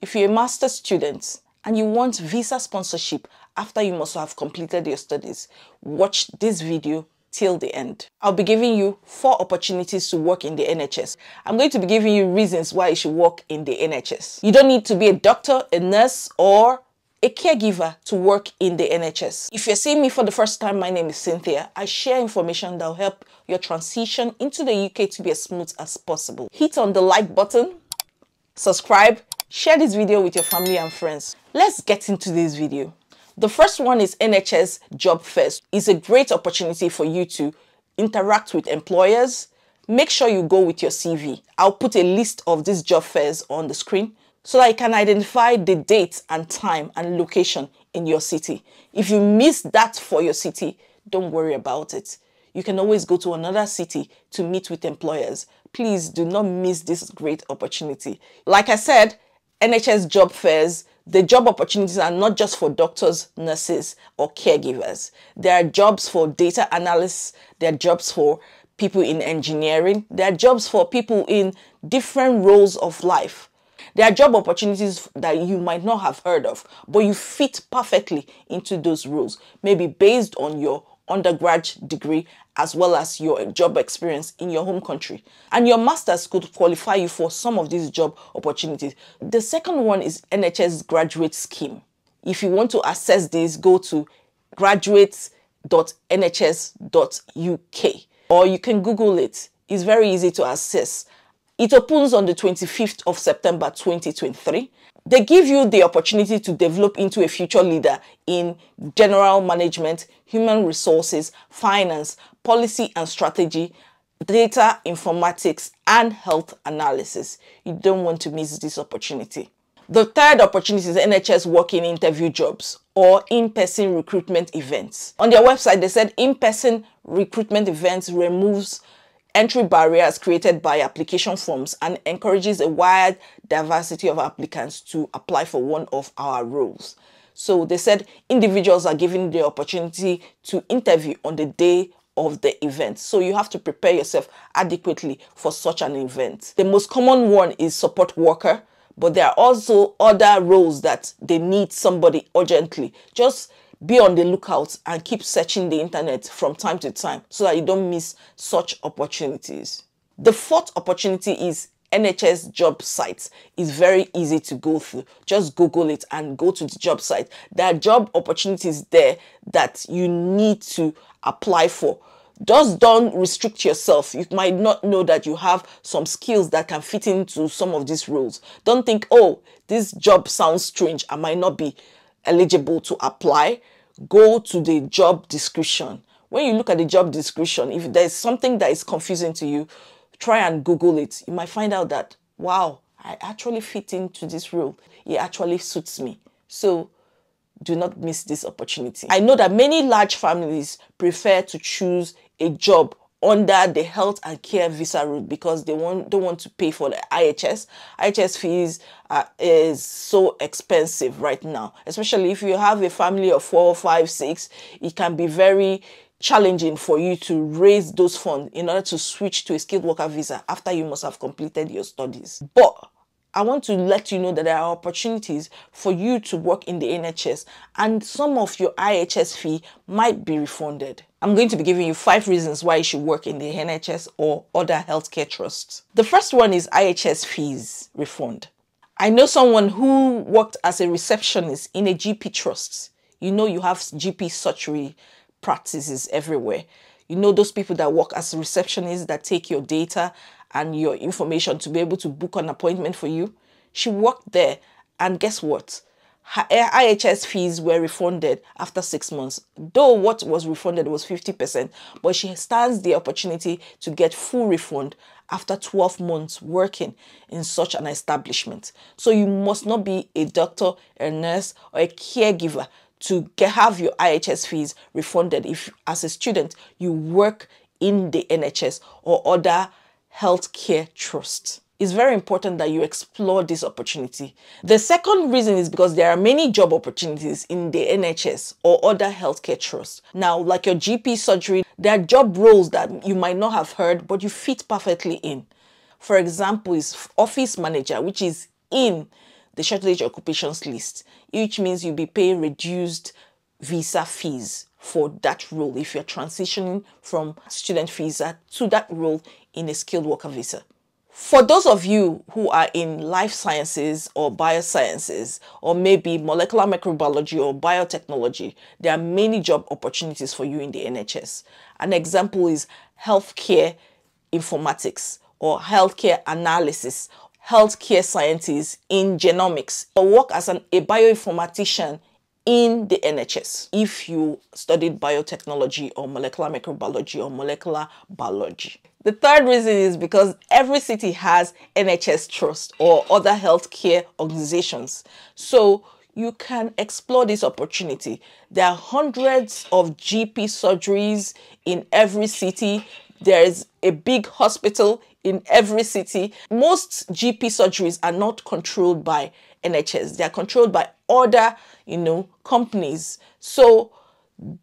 If you're a master's student and you want visa sponsorship after you must have completed your studies, watch this video till the end. I'll be giving you 4 opportunities to work in the NHS. I'm going to be giving you reasons why you should work in the NHS. You don't need to be a doctor, a nurse, or a caregiver to work in the NHS. If you're seeing me for the first time, my name is Cynthia. I share information that will help your transition into the UK to be as smooth as possible. Hit on the like button, subscribe, share this video with your family and friends. Let's get into this video. The first one is NHS Job First. It's a great opportunity for you to interact with employers. Make sure you go with your CV. I'll put a list of these job fairs on the screen so that you can identify the date and time and location in your city. If you miss that for your city, don't worry about it. You can always go to another city to meet with employers. Please do not miss this great opportunity. Like I said, NHS Job Fairs, the job opportunities are not just for doctors, nurses, or caregivers. There are jobs for data analysts, there are jobs for people in engineering, there are jobs for people in different roles of life. There are job opportunities that you might not have heard of, but you fit perfectly into those roles, maybe based on your undergraduate degree as well as your job experience in your home country. And your master's could qualify you for some of these job opportunities. The second one is NHS graduate scheme. If you want to access this, go to graduates.nhs.uk or you can Google it. It's very easy to access. It opens on the 25th of September 2023. They give you the opportunity to develop into a future leader in general management, human resources, finance, policy and strategy, data informatics, and health analysis. You don't want to miss this opportunity. The third opportunity is NHS working interview jobs or in-person recruitment events. On their website, they said in-person recruitment events removes entry barriers created by application forms and encourages a wide diversity of applicants to apply for one of our roles. So they said individuals are given the opportunity to interview on the day of the event. So you have to prepare yourself adequately for such an event. The most common one is support worker, but there are also other roles that they need somebody urgently. Just be on the lookout and keep searching the internet from time to time so that you don't miss such opportunities. The fourth opportunity is NHS job sites. It's very easy to go through. Just Google it and go to the job site. There are job opportunities there that you need to apply for. Just don't restrict yourself. You might not know that you have some skills that can fit into some of these roles. Don't think, oh, this job sounds strange. I might not be eligible to apply. Go to the job description. When you look at the job description, if there's something that is confusing to you, try and Google it. You might find out that, wow, I actually fit into this role. It actually suits me. So do not miss this opportunity. I know that many large families prefer to choose a job under the health and care visa route because they don't want to pay for the IHS. IHS fees is so expensive right now, especially if you have a family of 4, 5, 6. It can be very challenging for you to raise those funds in order to switch to a skilled worker visa after you must have completed your studies. But I want to let you know that there are opportunities for you to work in the NHS and some of your IHS fee might be refunded. I'm going to be giving you 5 reasons why you should work in the NHS or other healthcare trusts. The first one is IHS fees refund. I know someone who worked as a receptionist in a GP trust. You know you have GP surgery practices everywhere. You know those people that work as receptionists that take your data and your information to be able to book an appointment for you. She worked there and guess what? Her IHS fees were refunded after 6 months, though what was refunded was 50%, but she stands the opportunity to get full refund after 12 months working in such an establishment. So you must not be a doctor, a nurse, or a caregiver to have your IHS fees refunded if as a student you work in the NHS or other healthcare trust. It's very important that you explore this opportunity. The second reason is because there are many job opportunities in the NHS or other healthcare trusts. Now, like your GP surgery, there are job roles that you might not have heard, but you fit perfectly in. For example, is office manager, which is in the shortage occupations list, which means you'll be paying reduced visa fees for that role if you're transitioning from student visa to that role in a skilled worker visa. For those of you who are in life sciences or biosciences, or maybe molecular microbiology or biotechnology, there are many job opportunities for you in the NHS. An example is healthcare informatics or healthcare analysis, healthcare scientists in genomics, or work as a bioinformatician in the NHS if you studied biotechnology or molecular microbiology or molecular biology. The third reason is because every city has NHS Trust or other healthcare organizations. So you can explore this opportunity. There are hundreds of GP surgeries in every city. There is a big hospital in every city. Most GP surgeries are not controlled by NHS. They are controlled by other, companies. So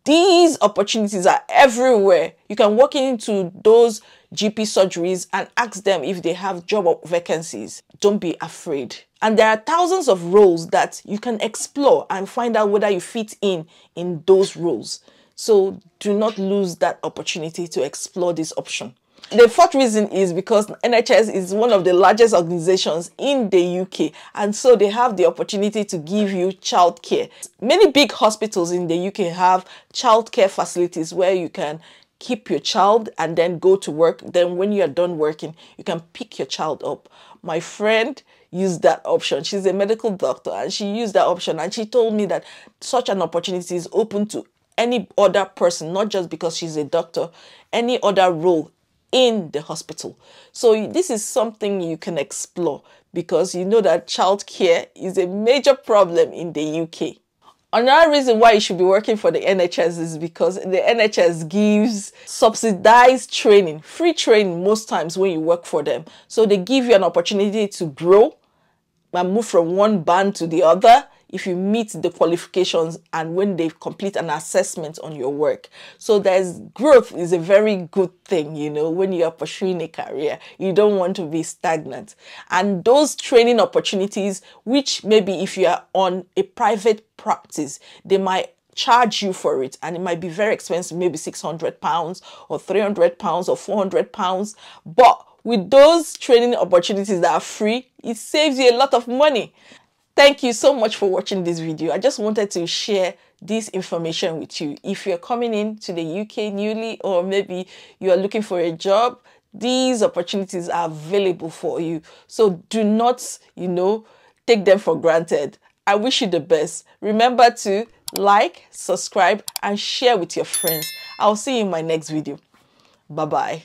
these opportunities are everywhere. You can walk into those GP surgeries and ask them if they have job vacancies. Don't be afraid. And there are thousands of roles that you can explore and find out whether you fit in those roles. So do not lose that opportunity to explore this option. The fourth reason is because NHS is one of the largest organizations in the UK, and so they have the opportunity to give you childcare. Many big hospitals in the UK have childcare facilities where you can keep your child and then go to work. Then when you are done working, you can pick your child up. My friend used that option. She's a medical doctor and she used that option, and she told me that such an opportunity is open to any other person, not just because she's a doctor, any other role in the hospital. So this is something you can explore because you know that childcare is a major problem in the UK. Another reason why you should be working for the NHS is because the NHS gives subsidized training, free training most times when you work for them. So they give you an opportunity to grow and move from one band to the other if you meet the qualifications and when they complete an assessment on your work. So there's growth is a very good thing, when you are pursuing a career. You don't want to be stagnant. And those training opportunities, which maybe if you are on a private practice, they might charge you for it, and it might be very expensive, maybe £600 or £300 or £400. But with those training opportunities that are free, it saves you a lot of money. Thank you so much for watching this video. I just wanted to share this information with you. If you're coming into the UK newly, or maybe you are looking for a job, these opportunities are available for you. So do not, take them for granted. I wish you the best. Remember to like, subscribe, and share with your friends. I'll see you in my next video. Bye-bye.